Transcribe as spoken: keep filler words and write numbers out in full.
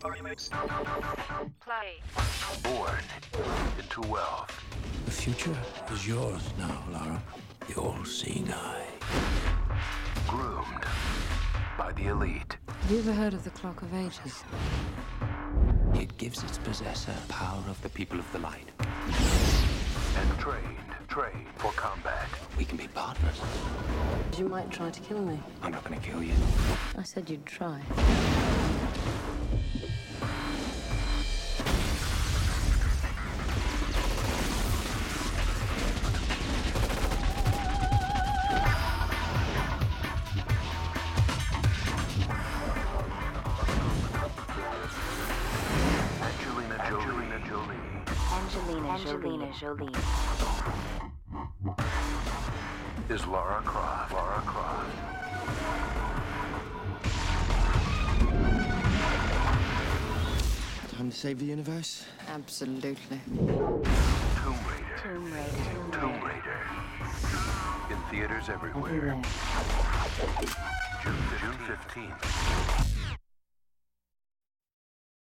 Play. Born into wealth. The future is yours now, Lara. The all-seeing eye. Groomed by the elite. Have you ever heard of the Clock of Ages? It gives its possessor power of the people of the light. And trained, trained for combat. We can be partners. You might try to kill me. I'm not gonna kill you. I said you'd try. Angelina Jolie. Angelina Jolie. Angelina Jolie. Is Lara Croft. Lara Croft. Time to save the universe? Absolutely. Tomb Raider. Tomb Raider. Tomb Raider. In theaters everywhere. everywhere. June, June fifteenth.